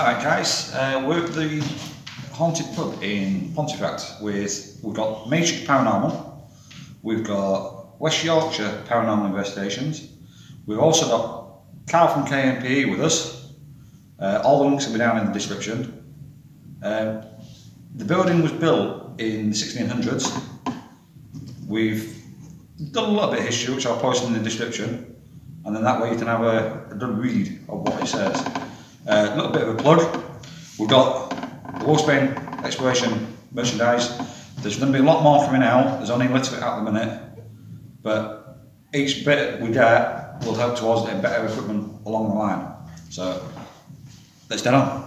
Alright guys, we're at the Haunted Pub in Pontefract we've got Matrix Paranormal, we've got West Yorkshire Paranormal Investigations, we've also got Carl from KMPE with us. All the links will be down in the description. The building was built in the 1600s. We've done a little bit of history, which I'll post in the description, and then that way you can have a good read of what it says. A little bit of a plug, we've got the Wolfsbane Exploration merchandise. There's going to be a lot more coming out, there's only a little bit at the minute, but each bit we get will help towards getting better equipment along the line. So, let's get on.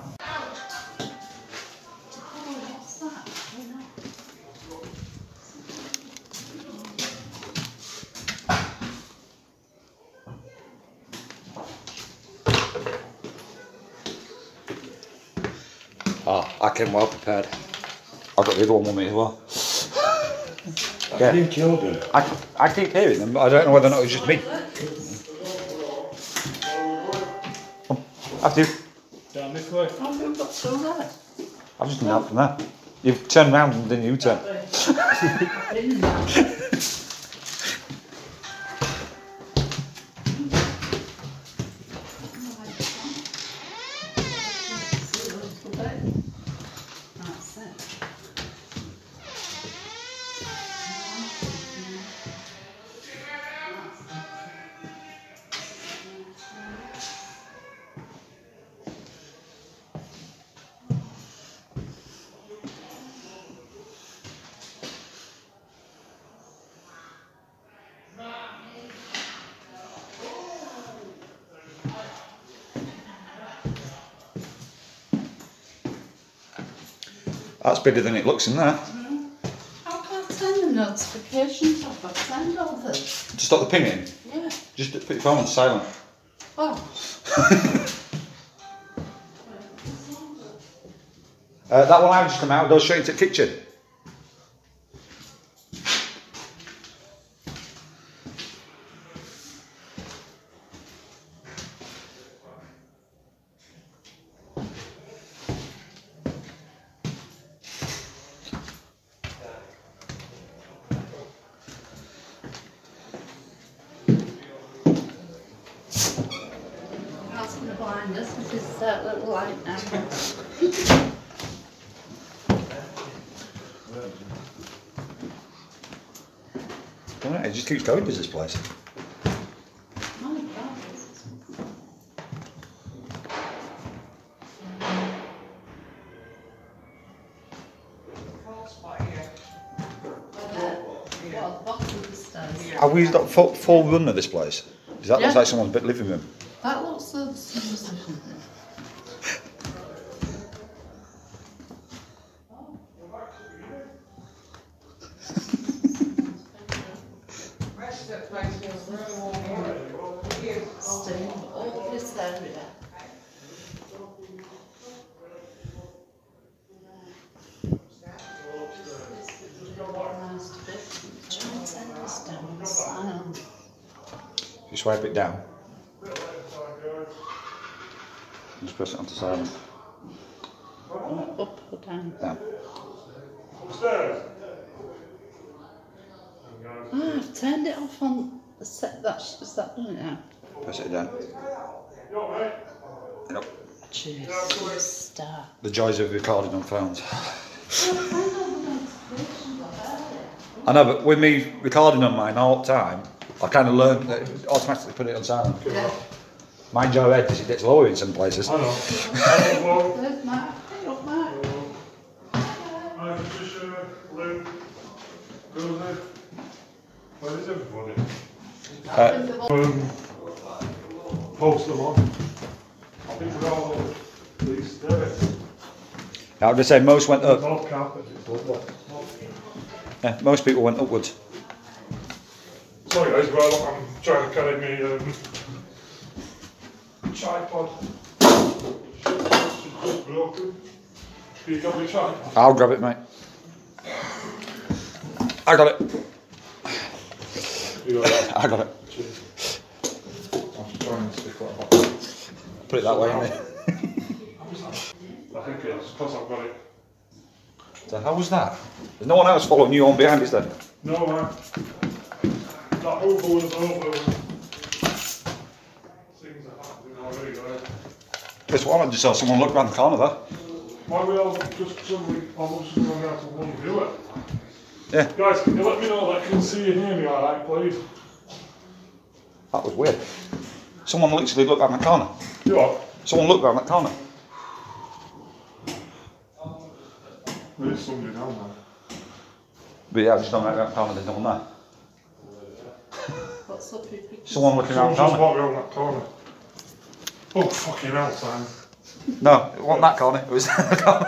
I came well prepared. I've got the other one with me as well. Yeah. You killed him. I keep hearing them, but I don't know whether or not it's just me. After you. Down this way. I've got so there. I've just been out from there. You've turned round and then you turn. That's bigger than it looks in there. Mm. How can I turn the notifications off? I've signed all this. To stop the pinging? Yeah. Just put your phone on silent. Oh. That one I just come out, goes straight into the kitchen. This is that little light now. It just keeps going, does this place? My God. Have we got full run of this place? Does that look like someone's living room? That looks like something. All this area. You swipe it down. Just press it onto silent. Up or down? Down. Upstairs. Ah, I've turned it off on the set. Is that done it now? Press it down. Yep. Jesus. The joys of recording on phones. I know, but with me recording on mine all the time, I kind of learned that it automatically put it on silent. Yeah. Mind your head, because it gets lower in some places. I know. There's Matt. Hey, look, Matt. Hi, Patricia, Luke, Rosie. Where is everybody? Post them on. I think we're all on these stairs. I would say most went up. Yeah, most people went upwards. Sorry guys, well, I'm trying to carry me... tripod. You got the tripod? I'll grab it, mate. I got it. You got it. I got it. Cheers. I'm trying to stick that up. Put it that way, mate. I think it's because I've got it. So how was that? There's no one else following you on behind, is there? No, man. That hobo was over. Things are happening already, right? It's one I just saw someone look around the corner there. Why we all just suddenly almost just going out to one viewer? Yeah. Guys, can you let me know that I can see and hear me alright, please? That was weird. Someone literally looked around the corner. You what? Someone looked around that corner. There's somebody down there. But yeah, I just don't know that corner, there's no one there. What's up, people? Someone looking around that corner. Someone just walked around that corner. Oh, fucking hell, Sam. No, it wasn't that corner, it was that corner.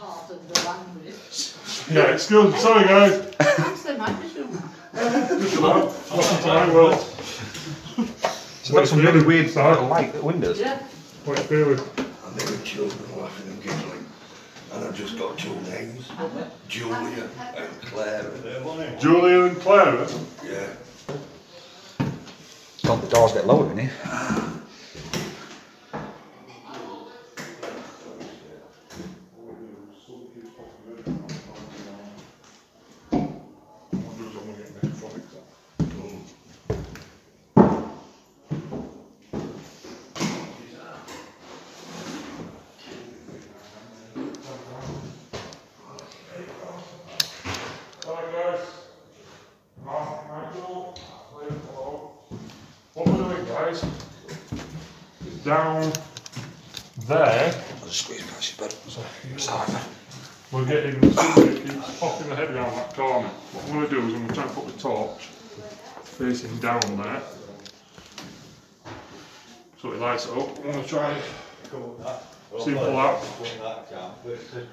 Pardon the language. Yeah, it's good. Sorry, guys. That's the microphone. Welcome to my world. So that's some really weird side of light at windows. Yeah. What are you feeling? And there were children laughing and giggling. And I've just got two names, Julia and Clara. Julia and Clara? Yeah. God, the doors get lower in here. Down there. I'll just squeeze past your bed. Sorry, man. We're getting somebody keeps popping the head around that corner. What I'm going to do is I'm going to try and put the torch facing down there so it lights it up. I'm going to try and simple out.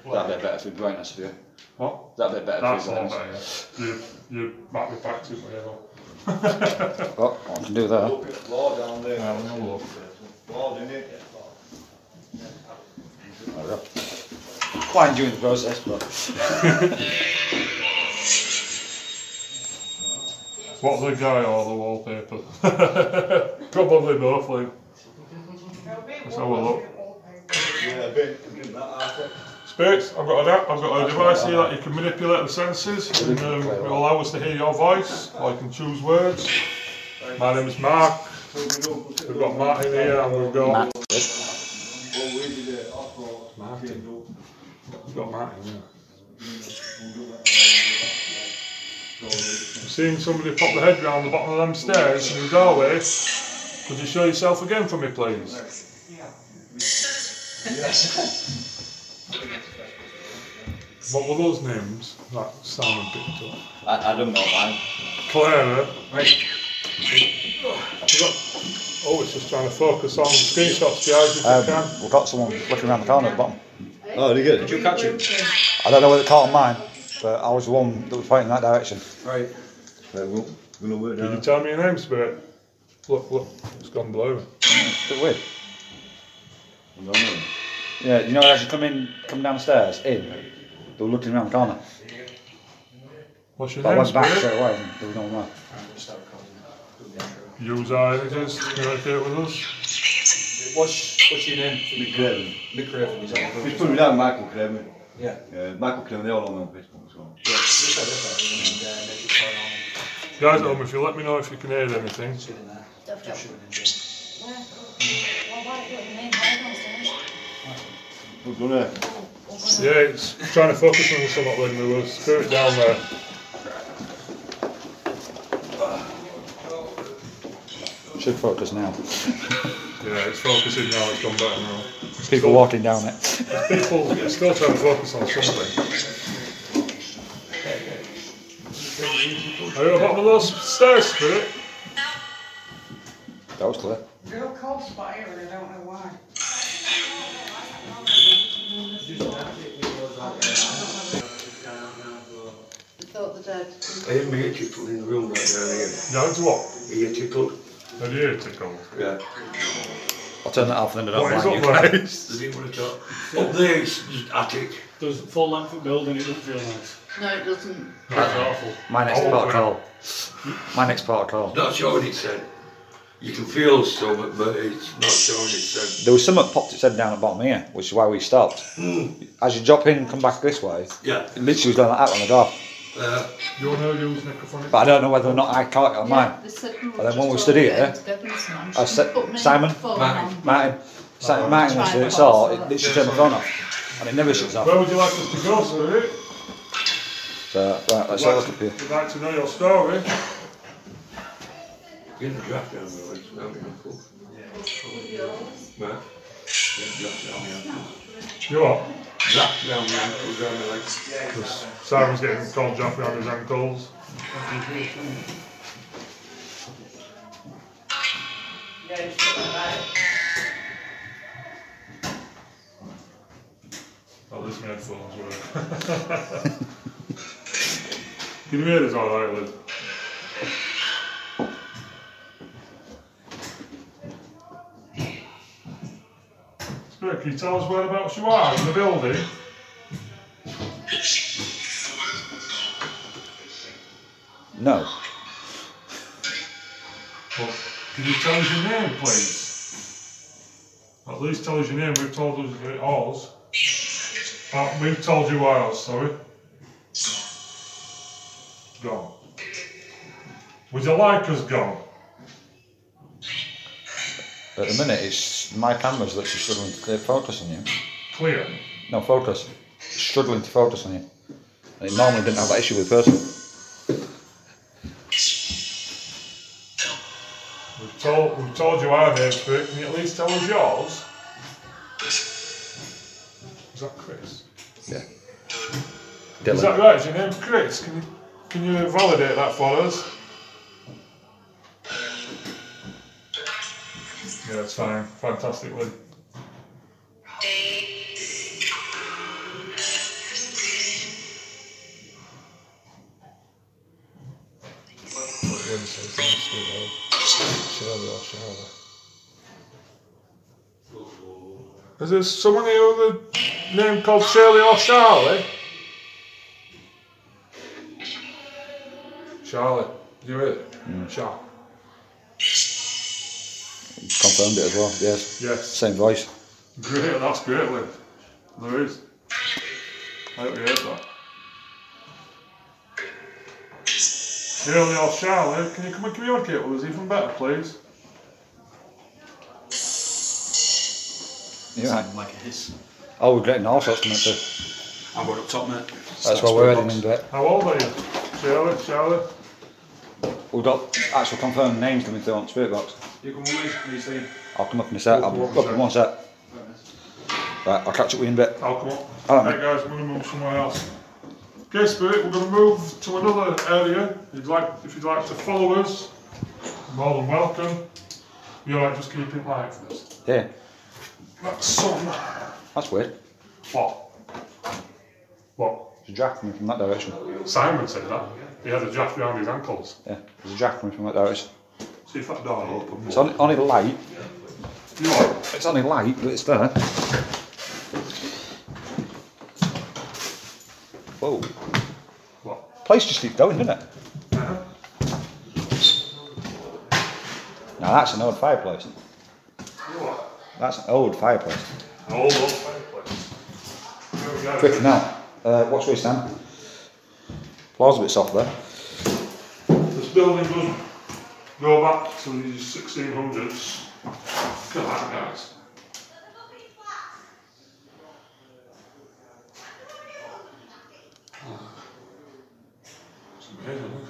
That'd be better for your brightness for you. What? That'd be better for your brightness. That's all better, yeah. You might be back to whatever. Well, I can do that. Look at the floor down there. Yeah, we'll look. Bald, isn't it? Quite enjoying the process, but. What's the guy or the wallpaper? Probably both, like. Let's have a look. Yeah, a bit. Spirits, I've got a device here that you can manipulate the senses, and it will allow us to hear your voice, or you can choose words. My name is Mark. We've got Martin here and we've got Martin. We've got Martin here. I've seen somebody pop the head round the bottom of them stairs in the doorway. Could you show yourself again for me, please? Yes. What were those names that Simon picked up? I don't know, man. Clara. Right. Oh, it's just trying to focus on the screenshots, guys, if you can. We've got someone looking around the corner at the bottom. Oh, did you get it? Did you catch it? I don't know whether it caught on mine, but I was the one that was pointing in that direction. Right. We're going to work down. Can you tell me your name, Spirit? Look, look, it's gone blue. It's a bit weird. I don't know. Yeah, you know, as you come down the stairs, they were looking around the corner. What's your name, Spirit? I went back straight away and there was no one there. Use our images, communicate with us. What's your name? Mick Craven. Mick Craven is on. He's put me down, Michael Craven. Yeah. Michael Craven, they all on Facebook as well. Yeah. Guys at home, if you let me know if you can hear anything. We've done it. Yeah, it's trying to focus on something when we were spirit down there. Should focus now. Yeah, it's focusing now, it's gone better now. People still walking down it. People are still trying to focus on something. Are you on top of those stairs, Spirit? That was clear. They're all called Spire, I don't know why. I thought the dead. I hear me tickle in the room right now. No, it's what? Ear tickle. An ear tickle. Yeah. I'll turn that off and then I don't mind you guys. Does it want to talk? Up there, it's just attic. There's a full length of building, it doesn't feel nice. No, it doesn't. That's awful. My next port of call. My next port of call. That's your what it said. You can feel something, but it's not showing its head. There was something popped its head down the bottom here, which is why we stopped. As you drop in and come back this way, yeah, it literally was going like that on the door. You know you use necrophonics? But I don't know whether or not I caught it on mine. And then when we stood here, I said, Martin was here, so it literally turned my phone off. And it never shuts off. Where would you like us to go, sir? So, right, let's have a look up here. We'd like to know your story. Get the draft down the legs, that'll be helpful. Matt, get the draft down the ankles. You what? Draft down the ankles, down the legs. Because Simon's getting cold draft around his ankles. At least my headphones work. You can hear this alright, Liz. Spirit, can you tell us whereabouts you are in the building? No. Well, can you tell us your name, please? At least tell us your name, we've told us ours. We've told you ours, sorry. Gone. Would you like us gone? At the minute, it's my camera's literally struggling to focus on you. Clear? No, focus. It's struggling to focus on you. And it normally didn't have that issue with person. We've told you our names, but can you at least tell us yours? Is that Chris? Yeah. Dylan. Is that right? Is your name Chris? Can you validate that for us? Yeah, it's fine. Fantastically. Is there someone here with a name called Shirley or Charlie? Charlie, do you hear it? Mm. Charlie. Confirmed it as well, yes. Yes. Same voice. Great, that's great, Liv. There is. I hope you heard that. Shirley or Charlie, can you come and communicate with us even better, please? You're right. Like a hiss. Oh, we're getting all sorts of it too. I'm going up top, mate. That's why we're heading into it. How old are you? Charlie, Charlie. We've got actual confirmed names coming through on Spirit Box. You come with me, I'll come up in a sec. I'll come up in 1 sec. Right, I'll catch up with you in a bit. I'll come up. Right, hey guys, we're going to move somewhere else. Okay, Spirit, we're going to move to another area. If you'd like to follow us, more than welcome. You alright, just keep it light for us. Yeah. That's something. That's weird. What? There's a draft coming from that direction. Simon said that. He had a draft around his ankles. Yeah, there's a draft coming from that direction. See if that door will open. It's only light. You know, it's only light, but it's there. Whoa. What? The place just keeps going, doesn't it? Uh-huh. Now that's an old fireplace. What? That's an old fireplace. An old fireplace. Quick now. Watch where you stand. Floor's a bit soft there. This building doesn't go back to the 1600s. Look at that, guys. It's amazing, isn't it?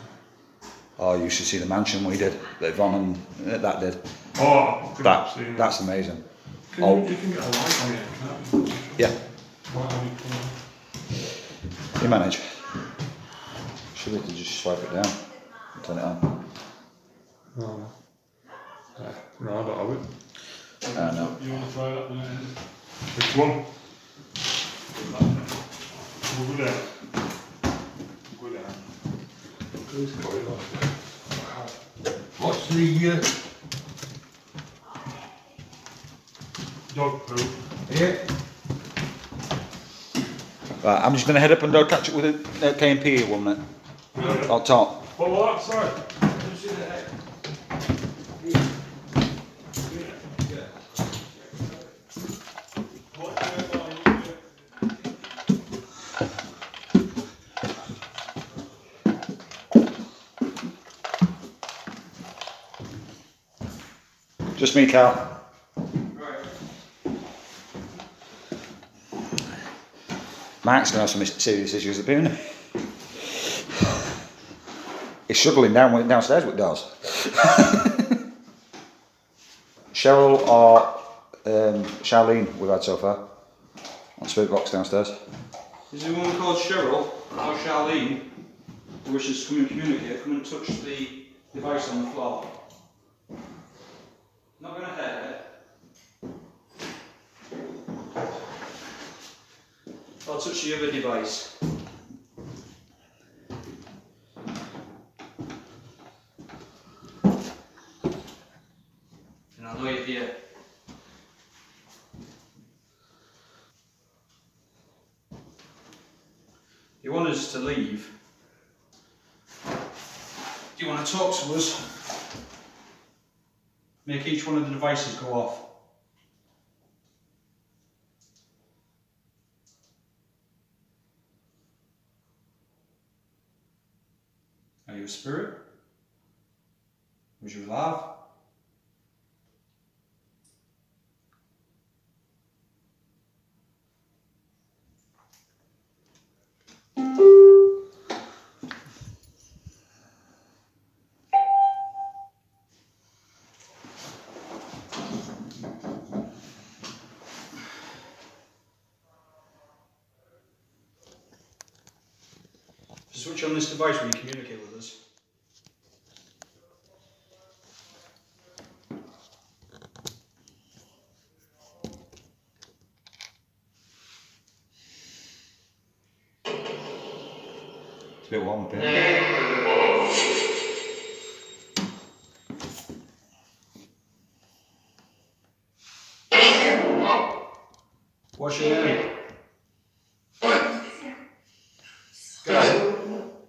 Oh, you should see the mansion we did. That Yvonne and that did. Oh, that's amazing. Can you can get a light on it, can't you? Yeah. You manage. Should we just swipe it down and turn it on? No. No, I don't have it. No. You want to try that one? Which one? We'll go down. Go down. What's the dog poo? Yeah. Right, I'm just going to head up and go catch up with a KMPE one minute. Yeah. Up top. Well, outside. Just me, Cal. Right. Mike's going to have some serious issues up here, isn't he? He's shuttling downstairs with doors. Cheryl or Charlene we've had so far. On Spirit Box downstairs. Is there a woman called Cheryl or Charlene who wishes to come and communicate? Come and touch the device on the floor. Not going to hurt it. I'll touch the other device. And I know you're here. You want us to leave? Do you want to talk to us? Make each one of the devices go off. Are you a spirit? Was you alive? Switch on this device when you communicate with us. It's a bit warm up here. What's your name?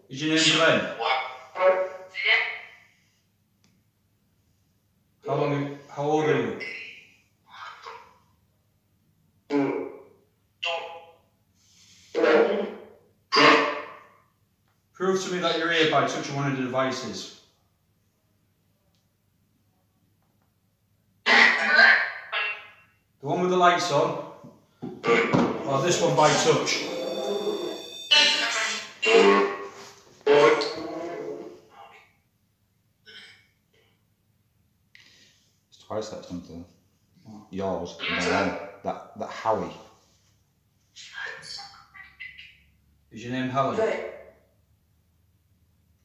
Is your name Glenn? How old are you? Prove to me that you're here by touching one of the devices. The one with the lights on, or this one by touch? Twice that's done to yours and that Howie. Is your name Howie?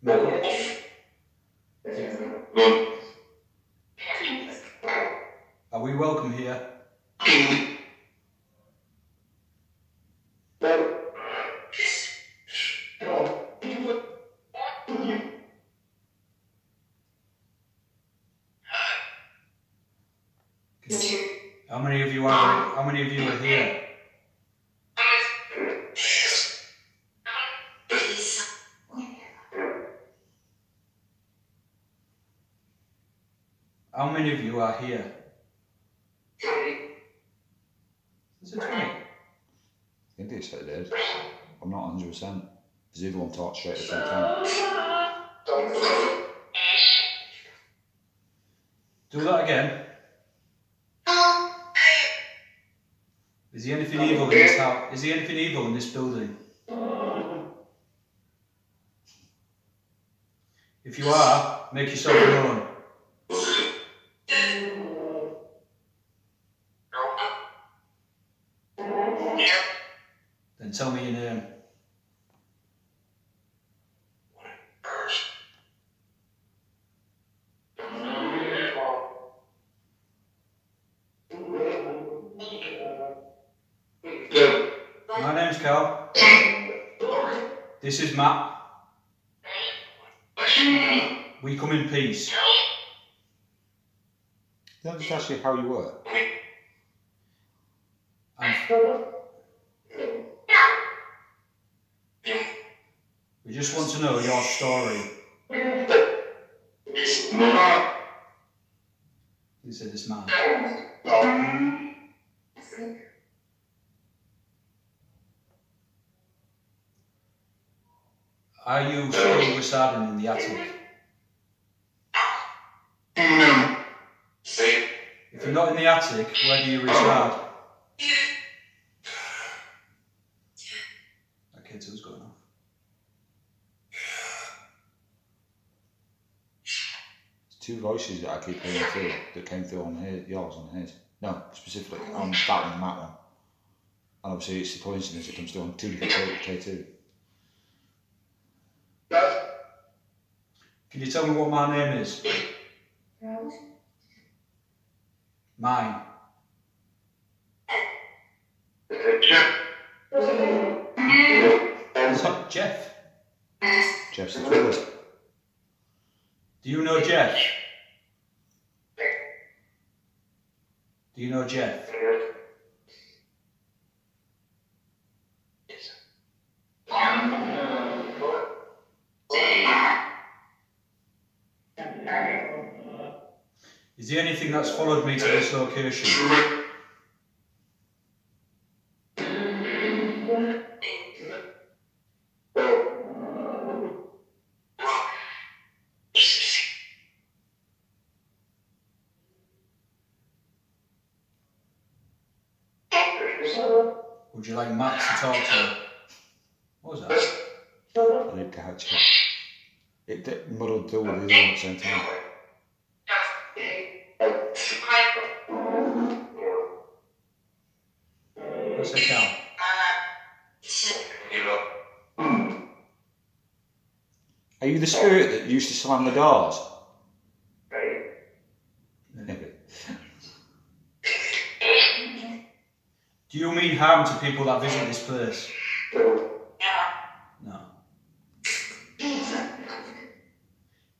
No. Are we welcome here? How many of you are here? How many of you are here? Is it 20? I think they said it is. I'm not 100%. The other one talks straight at the same time. Do that again. Is there anything evil in this house? Is there anything evil in this building? If you are, make yourself known. Then tell me your name. This is Matt. We come in peace. Did I just ask you how you were? We just want to know your story. You said this man. Are you still residing in the attic? If you're not in the attic, where do you reside? That kid's who's going off. There's two voices that I keep hearing through, that came through on his, yours and his. No, specifically on that one and that one. And obviously it's the coincidence it comes through on two different K2. Can you tell me what my name is? Rose. Mine. Jeff. It's not Jeff. Jeff's the twin. Do you know Jeff? Do you know Jeff? Is there anything that's followed me to this location? Would you like Matt to talk to? What was that? I need to catch it. It muddled through with the other same time. Are you the spirit that used to slam the doors? Do you mean harm to people that visit this place? No.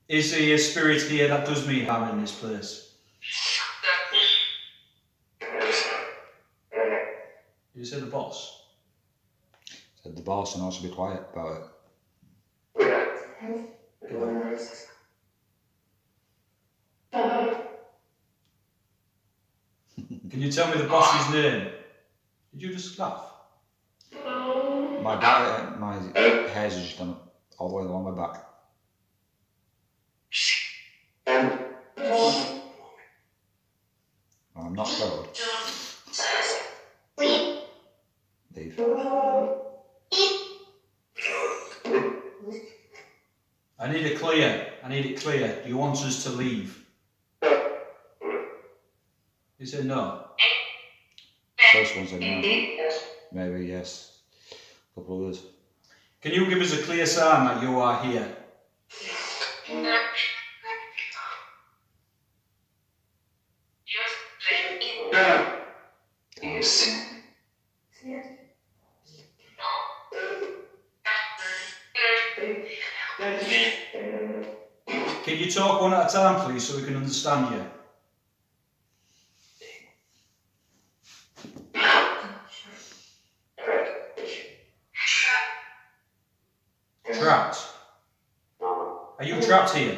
Is there a spirit here that does mean harm in this place? Did you say the boss? Said the boss, and also be quiet about it. Can you tell me the boss's name? Did you just laugh? My hair's just done all the way along my back. I'm not cold. Leave. I need it clear. I need it clear. Do you want us to leave? You said no. First one said no. Maybe yes. A couple others. Can you give us a clear sign that you are here? Can you talk one at a time, please, so we can understand you? Trapped? Are you trapped here?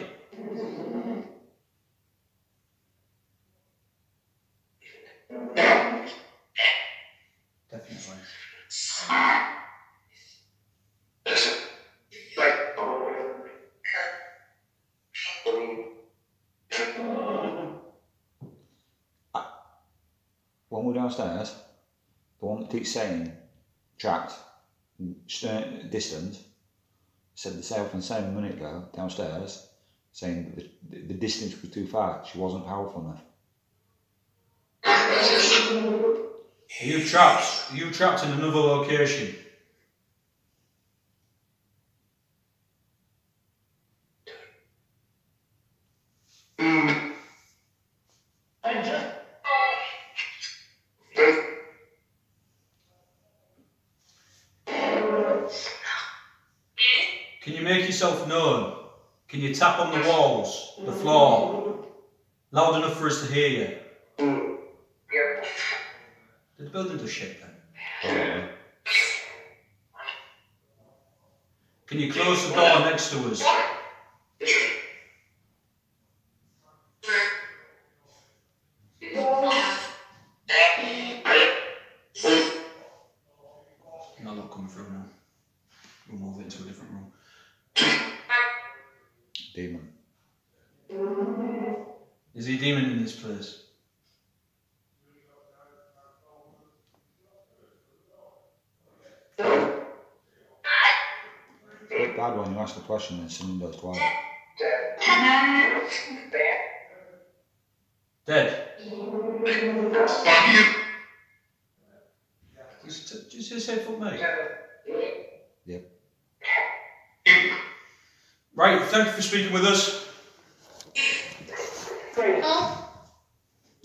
Definitely. When we're downstairs, the one that keeps saying trapped, distant, said the same a minute ago downstairs, saying that the distance was too far, she wasn't powerful enough. Are you trapped in another location? Known. Can you tap on the walls, the floor, loud enough for us to hear you? Did the building just shake then? Can you close the door next to us? No, not coming through now. We'll move into a different room. Demon. Is he a demon in this place? glad when you asked the question and someone goes quiet. Dead. Did you just say fuck me? Yep. Right, thank you for speaking with us.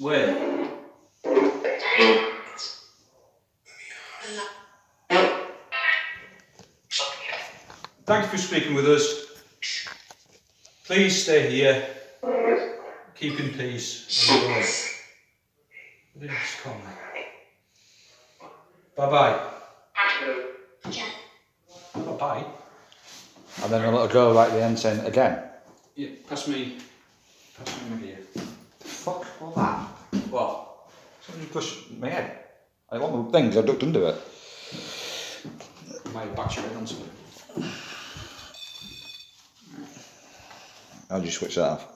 Where? Thank you for speaking with us. Please stay here. Keep in peace. Bye-bye. Bye-bye. And then a little girl right at the end saying, again. Yeah, pass me. Pass me my gear. The fuck all that? What? Somebody pushed my head. I want my things, I ducked under it. I might have backed your head on something. How do you switch that off?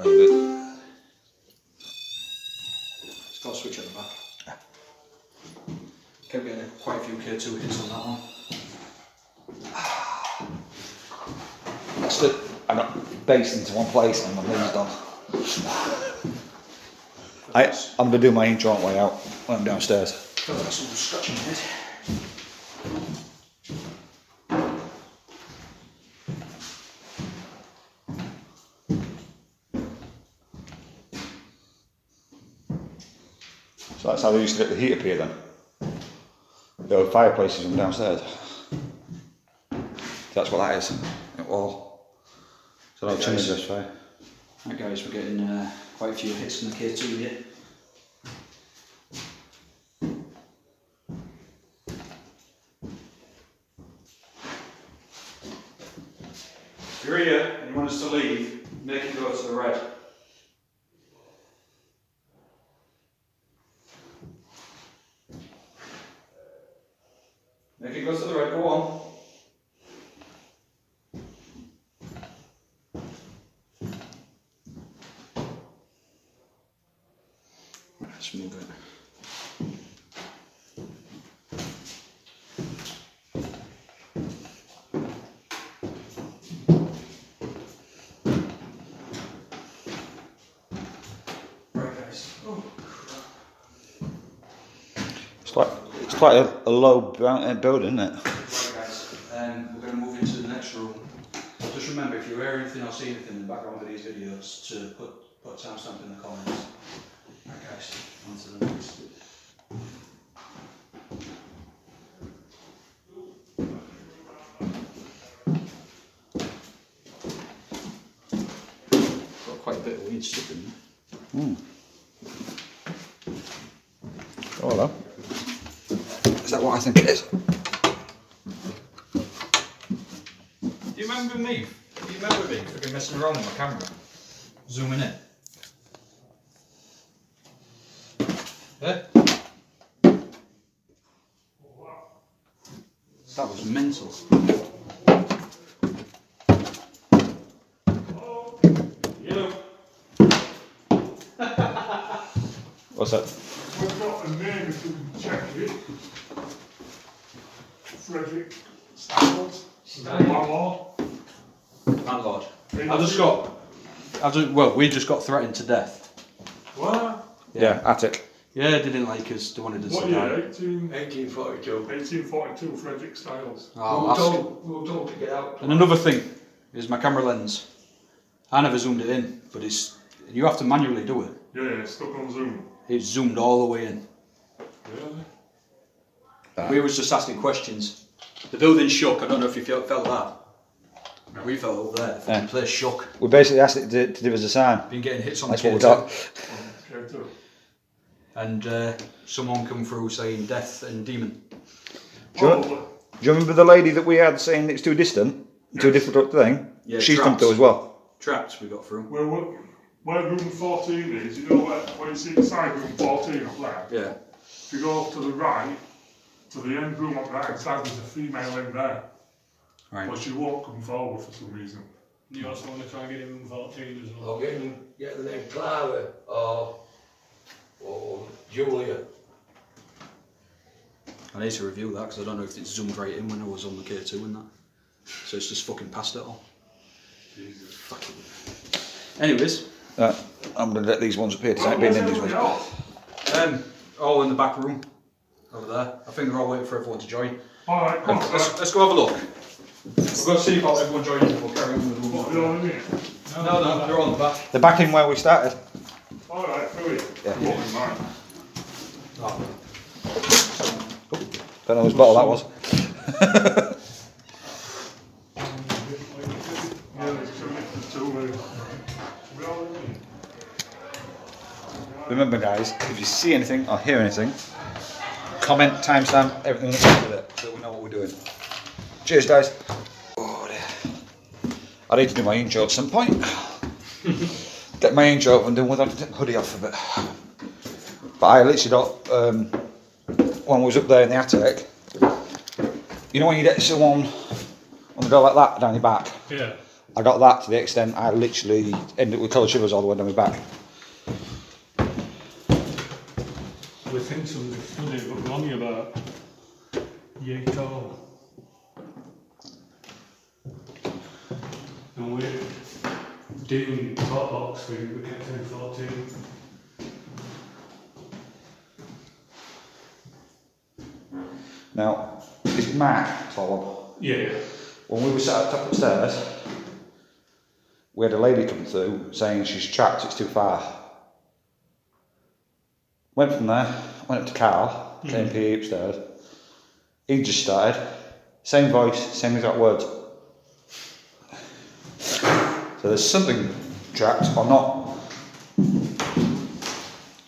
It's got a switch at the back. Kept getting quite a few K2 hits on that one. That's it. I got based into one place and my knees done. I'm going to do my intro on the way out when I'm downstairs. I feel like someone's scratching my head. So that's how they used to get the heat up here then. There were fireplaces from downstairs. So that's what that is. It wall. So I'll change this way. Right guys, we're getting quite a few hits on the K2 here. If you're here and you want us to leave, make it go to the red. Make it go to the red, go on. Let's move it. Right guys. Oh crap. It's quite a low building, isn't it? Right guys, we're going to move into the next room. Just remember, if you hear anything or see anything in the background of these videos, to put a timestamp in the comments. Right guys, on to the next. Got quite a bit of weed stuck in there. Mm. Oh, hello. Is that what I think it is? Do you remember me? Do you remember me? I've been messing around with my camera. Zooming in. There. That was mental. Hello. Hello. What's that? I've got a name if you can check it. Frederick Stanford. Landlord. We just got threatened to death. What? Yeah, attic. Yeah, they didn't like us, they wanted us to die. What year? 1842. 1842, Frederick Styles. Oh, we'll told to get out. And another thing is my camera lens. I never zoomed it in, but it's you have to manually do it. Yeah, it's stuck on zoom. It's zoomed all the way in. Really? We was just asking questions. The building shook, I don't know if you felt that. We felt over there, the place shook. We basically asked it to give us a sign. Been getting hits on the K2. And someone come through saying death and demon. Do you remember the lady that we had saying it's too distant, too difficult thing? Yeah, she's trapped. Come through as well. Trapped, we got through. Where room 14 is, you know where you see inside room 14 up there? Yeah. If you go up to the right, to the end room up there, inside there's a female in there. Right. But she won't come forward for some reason. You also want to try and get in room 14 as well. Or get the name Clara, or Julia. I need to review that because I don't know if it's zoomed right in when I was on the K2 and that. So it's just fucking past it all. Jesus. Fucking. Anyways. I'm going to let these ones appear. Well, being in these ones. All in the back room. Over there. I think they're all waiting for everyone to join. Alright, come on. Let's go have a look. We've got to see if everyone joins and we'll carry on with the room. They're all in here? No, they're all in the back. They're back in where we started. Alright, brilliant. Yeah. Oh. Don't know whose bottle that was. Remember, guys, if you see anything or hear anything, comment, timestamp, everything that's up with it, so we know what we're doing. Cheers, guys. Oh, dear. I need to do my own joke at some point. Get my own joke and done without the hoodie off a bit. But I literally got. One was up there in the attic. You know when you get someone on the go like that down your back? Yeah. I got that to the extent I literally ended up with cold shivers all the way down my back. We think something's funny, but we're on you about yeet all. And we're doing hot box food, we kept in 14. Now, is Mac tall? Yeah. When we were sat at the top of the stairs, we had a lady come through saying she's trapped, it's too far. Went from there, went up to Carl, KMPE upstairs. He just started, same voice, same exact words. So there's something trapped or not,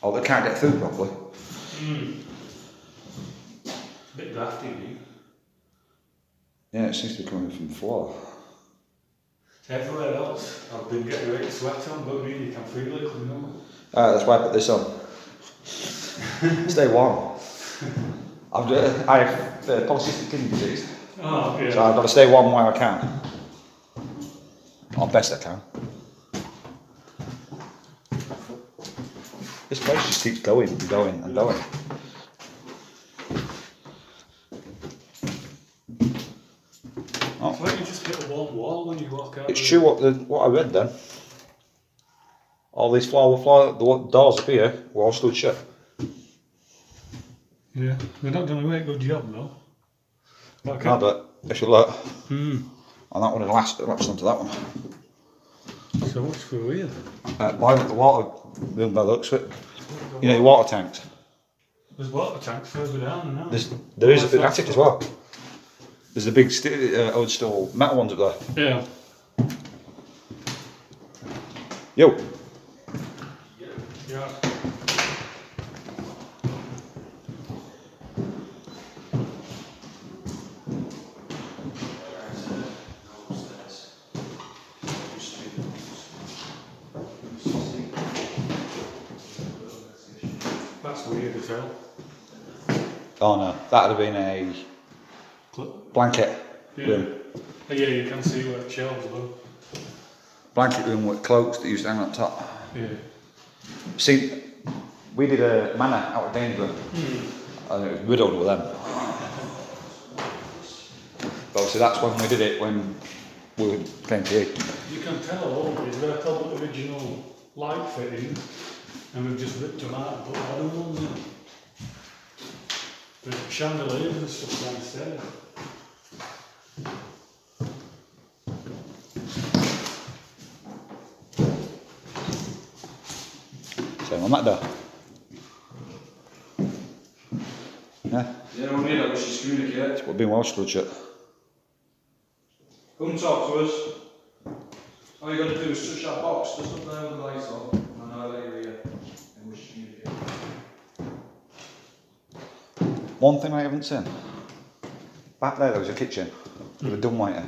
or they can't get through properly. Bit drafty, dude. Yeah, it seems to be coming from the floor. Everywhere else, I've been getting a bit of sweat on, but really, you can feel it coming on. Alright, that's why I put this on. Stay warm. I have polycystic kidney disease. Oh, yeah. So I've got to stay warm where I can. Or best I can. This place just keeps going and going and going. Why don't you just hit a warm wall when you walk out? It's true what I read then. All these the doors up here were all stood shut. Yeah, they're not doing a very good job though. Like no, but if you look, and that one would last, it lapsed onto that one. So what's for here then? Why the water room by the looks of it? You know, your water tanks. There's water tanks further down now. There is an attic as well. There's the big old stall metal ones up there. Yeah. Yo. Yeah. That's weird as hell. Oh no, that'd have been a blanket room. Yeah, you can see where the shelves are. Blanket room with cloaks that used to hang on top. Yeah. See, we did a manor out of Daneborough. And it was riddled with them. But obviously that's when we did it, when we were playing PE. You can tell always, we've got a couple of original light fittings and we've just ripped them out and put them on there. There's chandeliers and stuff downstairs. So I'm at that. Yeah, we need that, we should communicate. It's been well stood shut. Come talk to us. All you got to do is touch that box that's up there with the lights on, and I'll let you hear, and we should communicate. One thing I haven't seen. Back there was a kitchen with a dumbwaiter.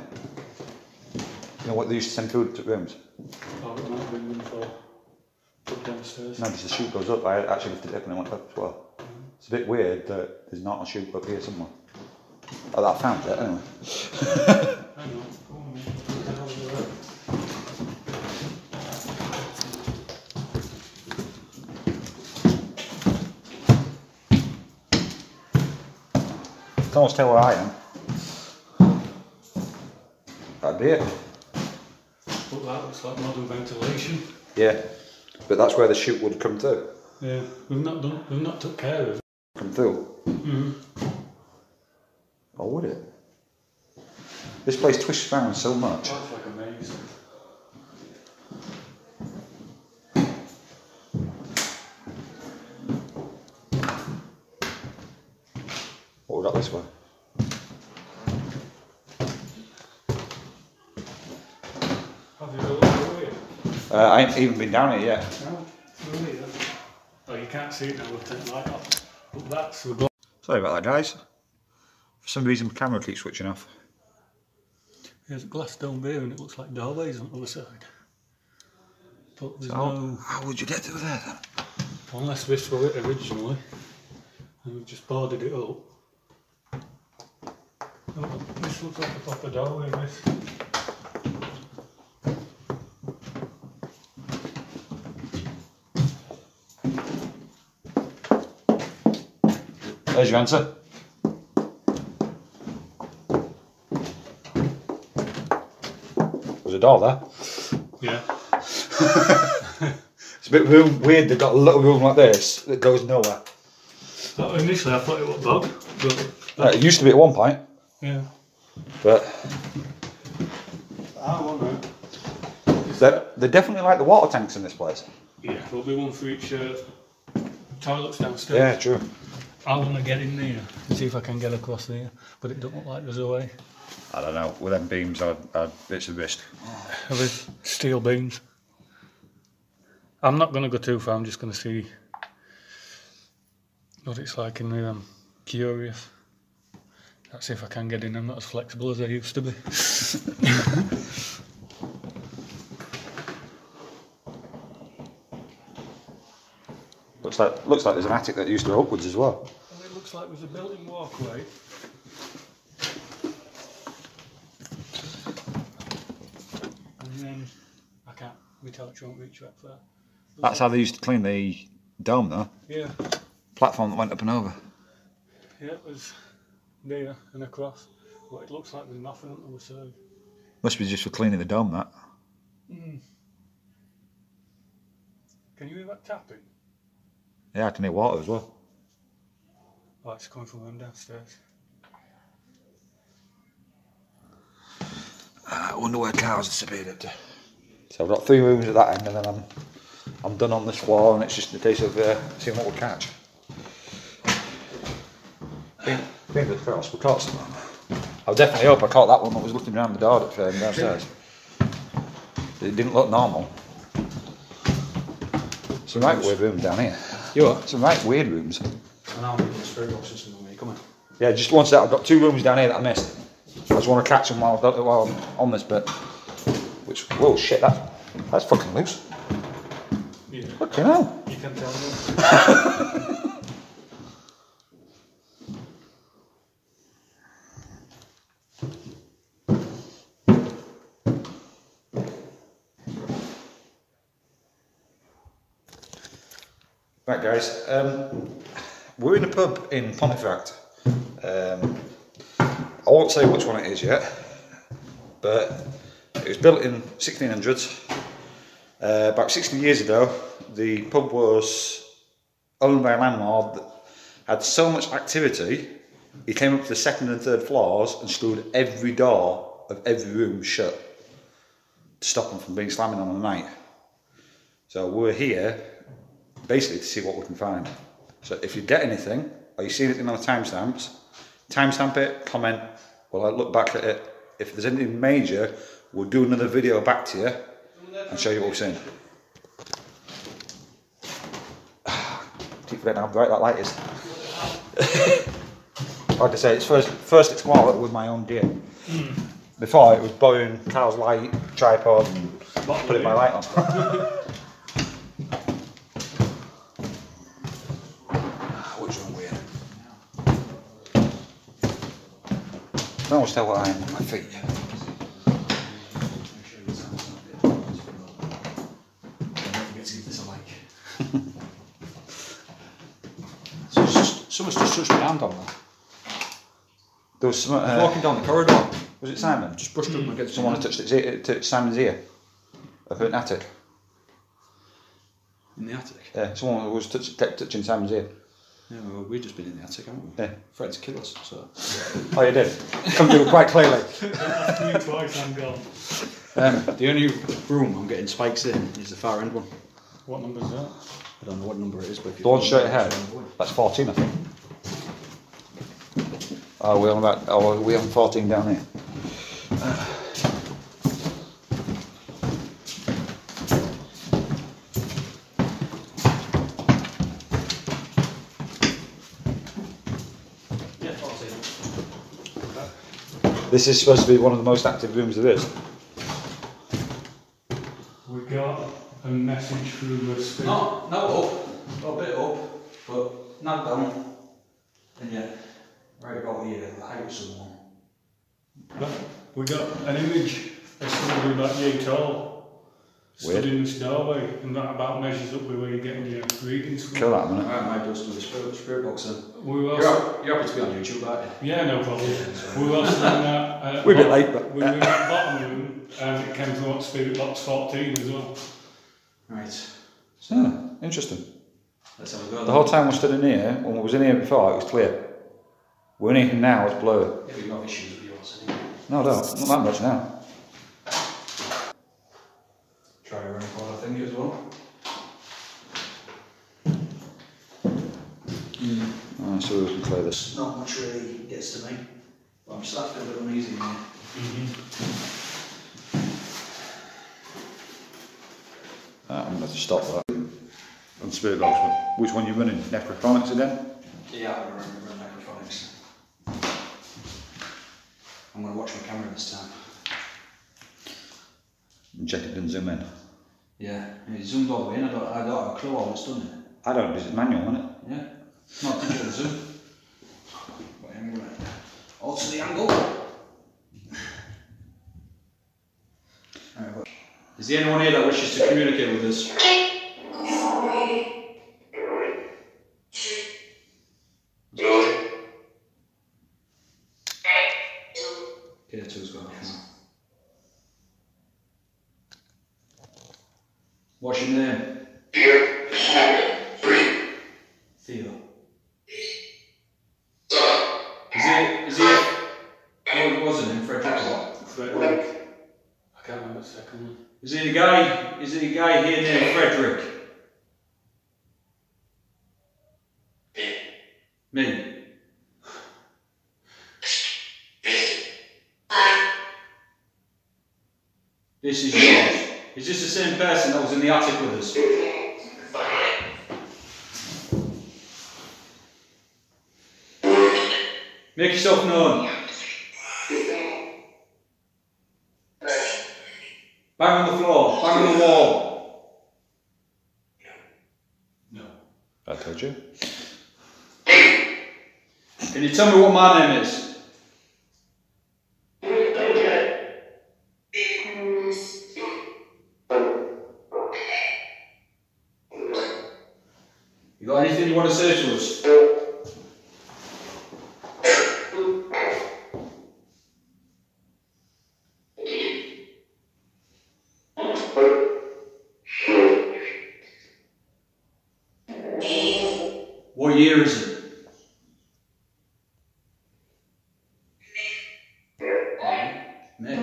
You know what they used to send food to rooms? Oh, it might have been room for put downstairs. No, because the chute goes up. I actually lifted it up and it went up as well. It's a bit weird that there's not a chute up here somewhere. Oh, I found it anyway. Hang on, go on, man. What the hell is that? I can almost tell where I am. that'd be it. But that looks like modern ventilation. Yeah, but that's where the chute would come through. Yeah, we've not took care of it. Come through. Mm-hmm. Or would it? This place twists around so much. That's like amazing. What we got this way? Have you looked over here? I ain't even been down here yet. No, through here. Oh, you can't see it now with the light off. But that's the block. Sorry about that, guys. For some reason, the camera keeps switching off. There's a glass dome here and it looks like doorways on the other side. But there's no... How would you get through there then? Unless this were it originally. And we've just boarded it up. Oh, this looks like a proper doorway, this. There's your answer. There's a door there. Yeah. It's a bit weird, they've got a little room like this that goes nowhere. Well, initially I thought it was bug, but it used to be at one point. Yeah. But I wonder. They definitely like the water tanks in this place. Yeah, there'll be one for each toilets downstairs. Yeah, true. I want to get in there and see if I can get across there, but it doesn't look like there's a way. I don't know, with them beams, it's a risk. With steel beams. I'm not going to go too far, I'm just going to see what it's like in there. I'm curious. Let's see if I can get in. I'm not as flexible as I used to be. Looks like there's an attic that used to go upwards as well. And it looks like there's a built-in walkway. I can't, my torch won't reach up there. That's how they used to clean the dome though. Yeah. Platform that went up and over. Yeah, it was near and across, but it looks like there's nothing on the other side. Must be just for cleaning the dome, that. Mm. Can you hear that tapping? Yeah, I can hear water as well. Oh, it's coming from them downstairs. I wonder where cars are disappeared up to. So I've got three rooms at that end, and then I'm done on this floor, and it's just a case of seeing what we catch. Fingers crossed, we caught some. I definitely hope I caught that one that was looking around the door that fell downstairs. It didn't look normal. Some right weird rooms down here. You are? Some right weird rooms. And I'm in the spirit box system on me, come on. Yeah, just one sec, I've got two rooms down here that I missed. I just want to catch them while I'm on this bit. Which, whoa, shit, that's fucking loose. Yeah. Fucking hell. You can tell me. Right, guys, we're in a pub in Pontefract. I won't say which one it is yet, but it was built in 1600s. About 60 years ago, the pub was owned by a landlord that had so much activity, he came up to the second and third floors and screwed every door of every room shut to stop them from being slamming on the night. So we're here basically to see what we can find. So if you get anything, or you see anything on the timestamps, timestamp it, comment, we'll look back at it. If there's anything major, we'll do another video back to you and show you what we've seen. Keep forgetting how bright that light is. Like I say, it's first it's more with my own gear. Mm. Before it was borrowing Carl's light, tripod, and putting my light on. I can always tell what I am on my feet. Someone's just touched my hand on that. There was some, walking down the corridor. Was it Simon? Just brushed up against someone who touched Simon's ear up in the attic. In the attic? Yeah, someone who was touching Simon's ear. Yeah, well, we've just been in the attic, haven't we? Yeah. Threatened to kill us, so... Oh, you did? Come to it quite clearly. You twice, I'm gone. The only room I'm getting spikes in is the far end one. What number is that? I don't know what number it is, but... The one straight ahead? That's 14, I think. Oh, we're on about... Oh, we're on 14 down here. This is supposed to be one of the most active rooms there is. We got a message through the screen. Not up, a bit up, but not down. And yeah, right about here, the height of someone. We got an image of somebody about yay tall, stood in this doorway, and that about measures up with where you're getting your readings from. Kill that a minute. I might just do the spirit box then. We were also, you're happy to be on YouTube, aren't you? Yeah, no problem. We were also in that... we're a bit late, but... We were in that bottom room, and it came to what Spirit Box 14 as well. Right. So, interesting. Let's have a go. The whole time we stood in here, when we was in here before, it was clear. We're in here now, it's blurry. Yeah, but you've got issues with yours, anyway. No, I don't. Not that much now. Try your own corner thingy as well. So we can clear this. Not much really gets to me, but I'm starting to feel a bit uneasy now. I'm going to have to stop that. On Spirit Box, which one are you running? Necrophonics again? Yeah, I'm going to run Necrophonics. I'm going to watch my camera this time. And check it and zoom in. Yeah, it zoomed all the way in, I don't have a clue how it's done it. I don't, because it's manual, isn't it? Yeah. Not to the zoom. But I'm going to alter the angle. Right, is there anyone here that wishes to communicate with us? Yeah, two's gone. What's your name? Theo. Is there a guy here named Frederick? Me. This is yours. Is this the same person that was in the attic with us? Make yourself known. Bang on the floor, bang on the wall. No. I told you. Can you tell me what my name is? You got anything you want to say to us? What year is it? May.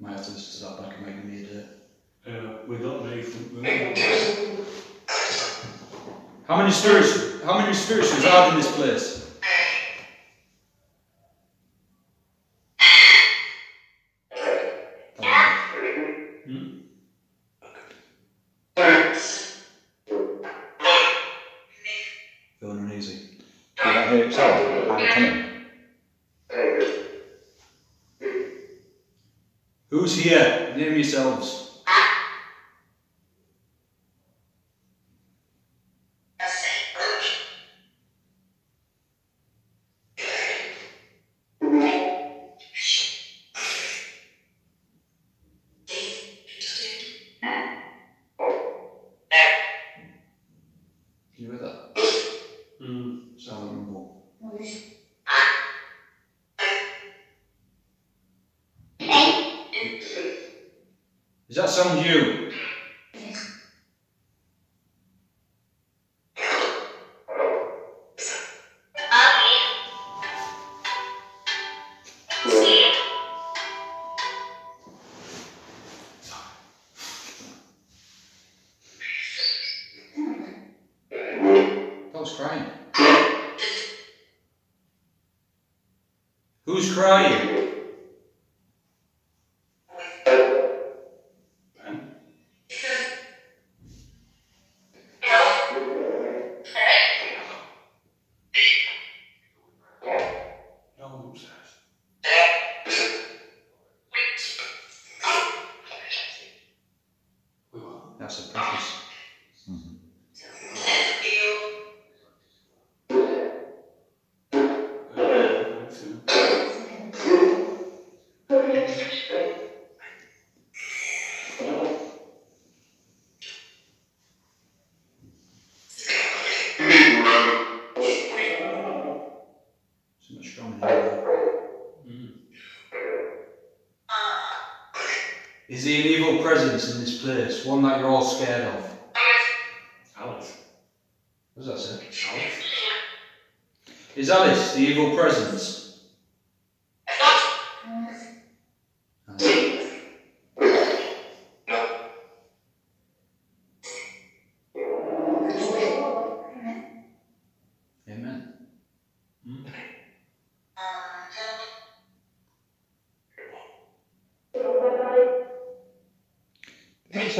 Might have to listen to that back and make me a day. We got May from... How many spirits reside in this place? Who's here? Name yourselves. Can you hear that? Sound like a rumble. Does that sound you? Who's crying? That's a practice. Mm-hmm. Is there an evil presence in this place? One that you're all scared of? Alice. What does that say? Alice. Is Alice the evil presence? Amen. Hmm?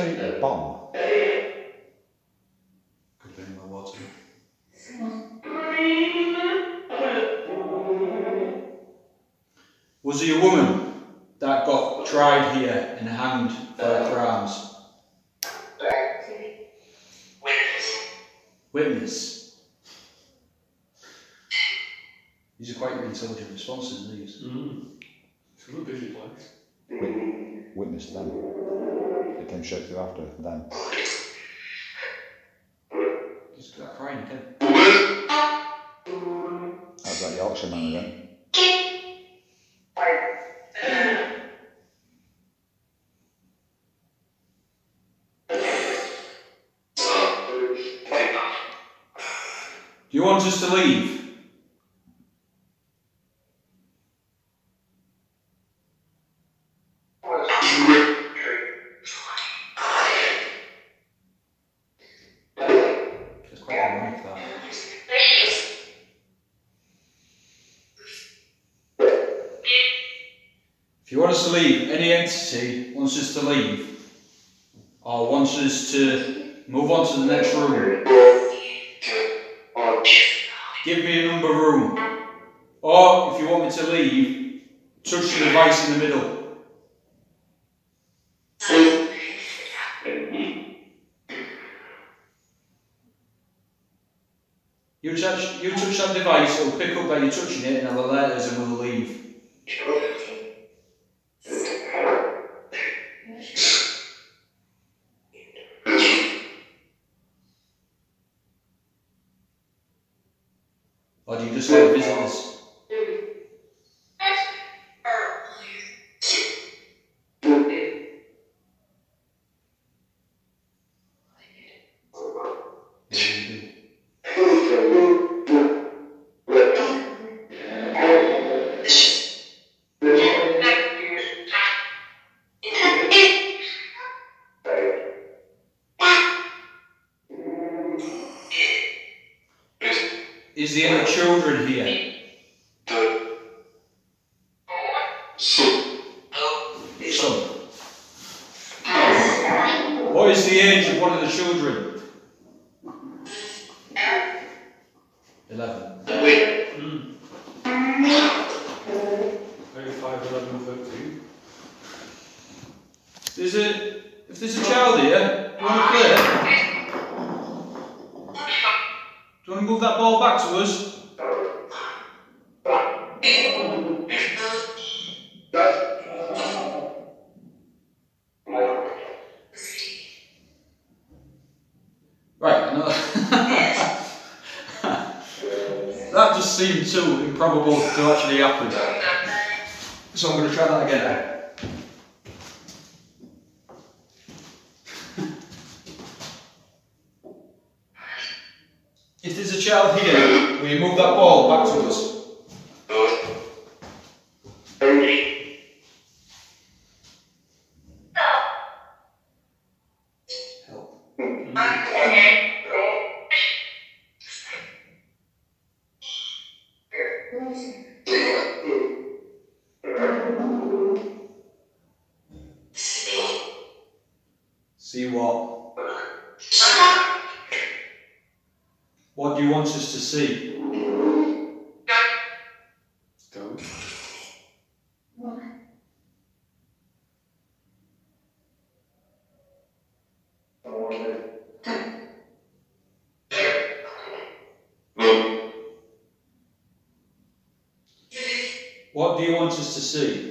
A bomb. Could be in the water. Was he a woman that got tried here and hanged for her crimes? Witness. These are quite intelligent responses, these. It's a little busy place. Witness them. It came straight through after them. Just got crying again. That was like Yorkshire man again. Do you want us to leave? If you want us to leave, any entity wants us to leave or wants us to move on to the next room, give me a number room, or if you want me to leave, touch the device in the middle. You touch that device, it'll pick up that you're touching it and it'll alert us and we'll leave. Or do you just have visitors? Is there any children here? Some. What is the age of one of the children? 11. 5, 11, 13. If there's a child here, you want to play? Do you want to move that ball back to us? Right, no. That just seemed too improbable to actually happen. So I'm going to try that again. shell here, will you move that ball back to us? What do you want us to see? Don't. What do you want us to see?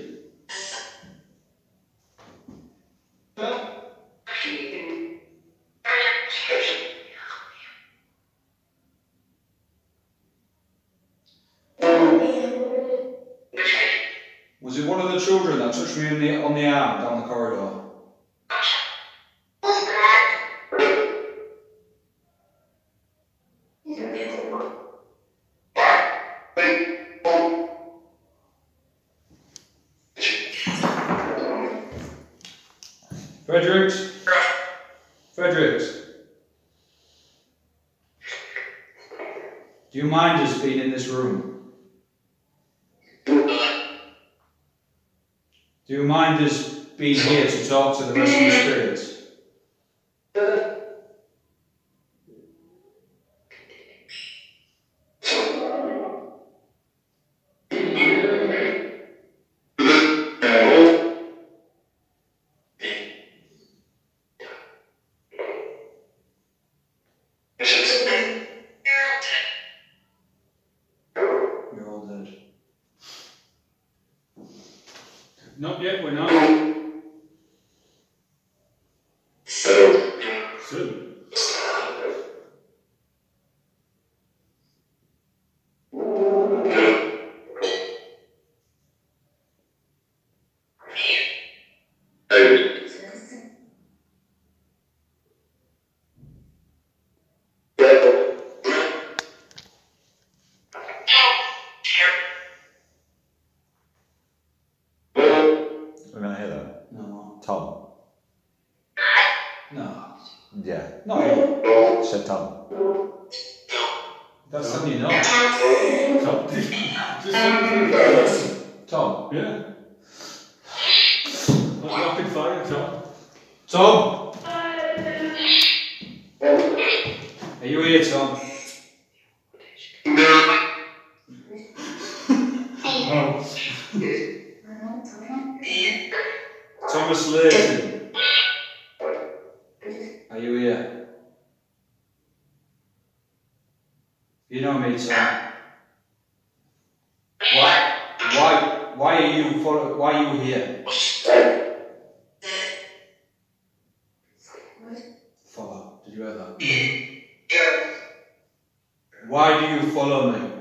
Was it one of the children that touched me on the arm down the corridor? Fredericks? Fredericks? Do you mind us being in this room? Do you mind us being here to talk to the rest of the spirits? Not yet, we're not. Soon. Yeah. No. Said Tom. That's something you know. Tom. Tom. Yeah. Rapid fire, Tom. Tom. Are you here, Tom? Oh. Thomas Laird. Are you here? You know me, Tom. Why are you here? Follow. Did you hear that? Why do you follow me?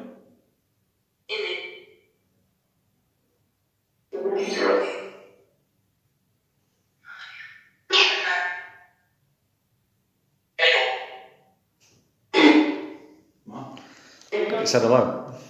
Said hello.